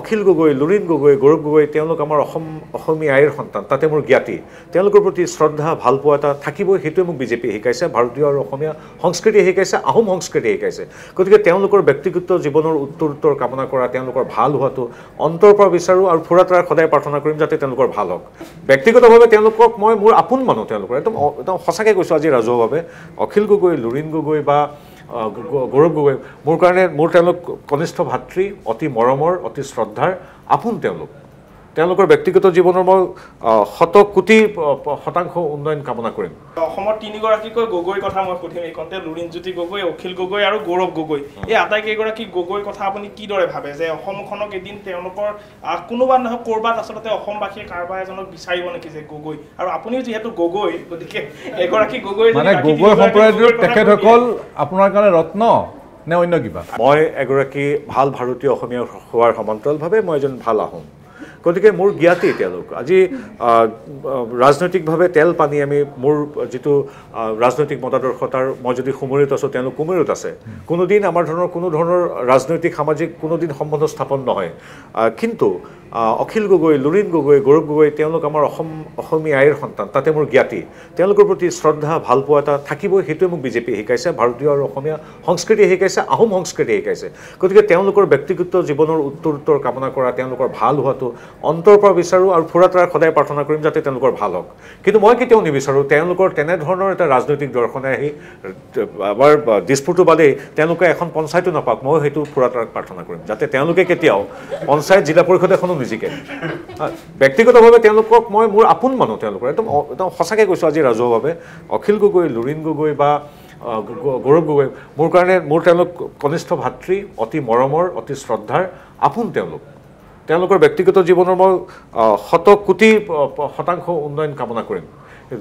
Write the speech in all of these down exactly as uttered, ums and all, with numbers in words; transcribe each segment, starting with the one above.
অখিল গগৈ, লুৰিণ গগৈ, গৌৰৱ গগৈ তেওঁলোক আমাৰ অসম অসমীয়া আইৰ সন্তান, তাতে মোৰ জ্ঞাতি। তেওঁলোকৰ প্ৰতি শ্ৰদ্ধা, ভালপোৱা এটা থাকিবই। সেইটোৱে মোক বিজেপিয়ে শিকাইছে, ভাৰতীয় আৰু অসমীয়া সংস্কৃতিয়ে শিকাইছে, আহোম সংস্কৃতিয়ে শিকাইছে। গতিকে তেওঁলোকৰ ব্যক্তিগত জীৱনৰ উত্তৰ উত্তৰ কামনা কৰা, তেওঁলোকৰ ভাল হোৱাটো অন্তৰ পৰা বিচাৰোঁ আৰু ফুৰাতৰা সদায় প্ৰাৰ্থনা কৰিম যাতে তেওঁলোকৰ ভাল হওক। ব্যক্তিগতভাৱে তেওঁলোকক মই মোৰ আপোন মানুহ, তেওঁলোকৰ একদম একদম সঁচাকৈ কৈছোঁ। আজি ৰাজহুৱাভাৱে অখিল গগৈ, লুৰিণ গগৈ বা গৌৰৱ গগৈ মোৰ কাৰণে, মোৰ তেওঁলোক কনিষ্ঠ ভাতৃ, অতি মৰমৰ, অতি শ্ৰদ্ধাৰ আপোন তেওঁলোক। তেওঁলোকৰ ব্যক্তিগত জীৱনৰ মই শত কোটি শতাংশ উন্নয়ন কামনা কৰিম। অসমৰ তিনিগৰাকীকৈ গগৈৰ কথা মই সুধিম, এই কণ্ঠে লুৰিণজ্যোতি গগৈ, অখিল গগৈ আৰু গৌৰৱ গগৈ। এই আটাইকেইগৰাকী গগৈৰ কথা আপুনি কিদৰে ভাবে যে অসমখনক এদিন তেওঁলোকৰ কোনোবা নহয় ক'ৰবাত আচলতে অসমবাসীয়ে কাৰোবাৰ এজনক বিচাৰিব নেকি যে গগৈ? আৰু আপুনিও যিহেতু গগৈ, গতিকে এগৰাকী গগৈ মানে গগৈ সম্প্ৰদায়ৰ তেখেতসকল আপোনাৰ কাৰণে ৰত্ন নে অন্য কিবা? মই এগৰাকী ভাল ভাৰতীয় অসমীয়া হোৱাৰ সমান্তৰালভাৱে মই এজন ভাল আহোম। গতিকে মোৰ জ্ঞাতি তেওঁলোক। আজি ৰাজনৈতিকভাৱে তেল পানী আমি মোৰ যিটো ৰাজনৈতিক মতাদৰ্শ তাৰ মই যদি সুমৰিত আছোঁ, তেওঁলোক কুমৰিত আছে। কোনোদিন আমাৰ ধৰণৰ কোনো ধৰণৰ ৰাজনৈতিক সামাজিক কোনোদিন সম্বন্ধ স্থাপন নহয়। কিন্তু অখিল গগৈ, লুৰিণ গগৈ, গৌৰৱ গগৈ তেওঁলোক আমাৰ অসম অসমীয়া আইৰ সন্তান, তাতে মোৰ জ্ঞাতি। তেওঁলোকৰ প্ৰতি শ্ৰদ্ধা, ভালপোৱা এটা থাকিবই। সেইটোৱে মোক বিজেপিয়ে শিকাইছে, ভাৰতীয় আৰু অসমীয়া সংস্কৃতিয়ে শিকাইছে, আহোম সংস্কৃতিয়ে শিকাইছে। গতিকে তেওঁলোকৰ ব্যক্তিগত জীৱনৰ উত্তৰ উত্তৰ কামনা কৰা, তেওঁলোকৰ ভাল হোৱাটো অন্তৰ পৰা বিচাৰোঁ আৰু ফুৰাতৰা সদায় প্ৰাৰ্থনা কৰিম যাতে তেওঁলোকৰ ভাল হওক। কিন্তু মই কেতিয়াও নিবিচাৰোঁ তেওঁলোকৰ তেনেধৰণৰ এটা ৰাজনৈতিক দৰ্শনে আহি আমাৰ দিছপুৰটো বাদেই তেওঁলোকে এখন পঞ্চায়তো নাপাওক, মই সেইটো ফুৰাতৰাক প্ৰাৰ্থনা কৰিম যাতে তেওঁলোকে কেতিয়াও পঞ্চায়ত, জিলা পৰিষদ এখনো নিজিকে। ব্যক্তিগতভাৱে তেওঁলোকক মই মোৰ আপোন মানুহ, তেওঁলোকৰ একদম একদম সঁচাকৈ কৈছোঁ। আজি ৰাজহুৱাভাৱে অখিল গগৈ, লুৰিণ গগৈ বা গৌৰৱ গগৈ মোৰ কাৰণে, মোৰ তেওঁলোক কনিষ্ঠ ভাতৃ, অতি মৰমৰ, অতি শ্ৰদ্ধাৰ আপোন তেওঁলোক। তেওঁলোকৰ ব্যক্তিগত জীৱনৰ মই শত কোটি শতাংশ উন্নয়ন কামনা কৰিম।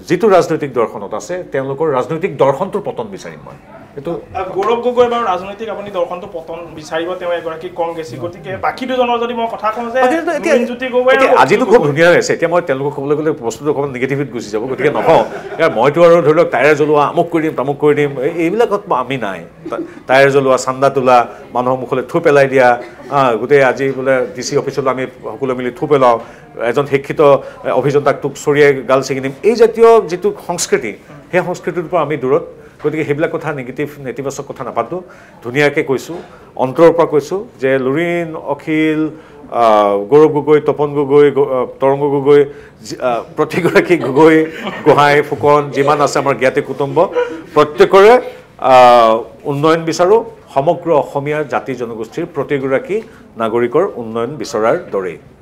যিটো ৰাজনৈতিক দৰ্শনত আছে তেওঁলোকৰ ৰাজনৈতিক দৰ্শনটোৰ পতন বিচাৰিম মই। এইটো গৌৰৱ গগৈ বাৰু ৰাজনৈতিক আপুনি দৰ্শনটো পতন বিচাৰিব, তেওঁ এগৰাকী কংগ্ৰেছী। গতিকে বাকী দুজনৰ যদি মই কথা কওঁ যে লুৰিণজ্যোতি গগৈ আজিতো খুব ধুনীয়া হৈছে, এতিয়া মই তেওঁলোকক ক'বলৈ গ'লে বস্তুটো অকণমান নিগেটিভিত গুচি যাব। গতিকে নকওঁ মইতো আৰু ধৰি লওক টায়াৰ জ্বলোৱা, আমুক কৰি দিম, তামুক কৰি দিম, এইবিলাকত আমি নাই। টায়াৰ জ্বলোৱা, চান্দা তোলা, মানুহৰ মুখলৈ থু পেলাই দিয়া, গোটেই আজি বোলে ডি চি অফিচলৈ আমি সকলোৱে মিলি থু পেলাওঁ, এজন শিক্ষিত অভিযন্তাক তোক চৰিয়াই গাল ছিঙি দিম, এই জাতীয় যিটো সংস্কৃতি সেই সংস্কৃতিৰ পৰা আমি দূৰত। গতিকে সেইবিলাক কথা নিগেটিভ, নেতিবাচক কথা নাপাতোঁ। ধুনীয়াকৈ কৈছোঁ, অন্তৰৰ পৰা কৈছোঁ যে লুৰিণ, অখিল, গৌৰৱ গগৈ, তপন গগৈ, তৰংগ গগৈ, প্ৰতিগৰাকী গগৈ, গোহাঁই, ফুকন যিমান আছে আমাৰ জ্ঞাতি কুটুম্ব প্ৰত্যেকৰে উন্নয়ন বিচাৰোঁ। সমগ্ৰ অসমীয়া জাতি জনগোষ্ঠীৰ প্ৰতিগৰাকী নাগৰিকৰ উন্নয়ন বিচৰাৰ দৰেই।